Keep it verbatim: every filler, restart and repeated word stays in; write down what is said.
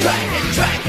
Dragon Dragon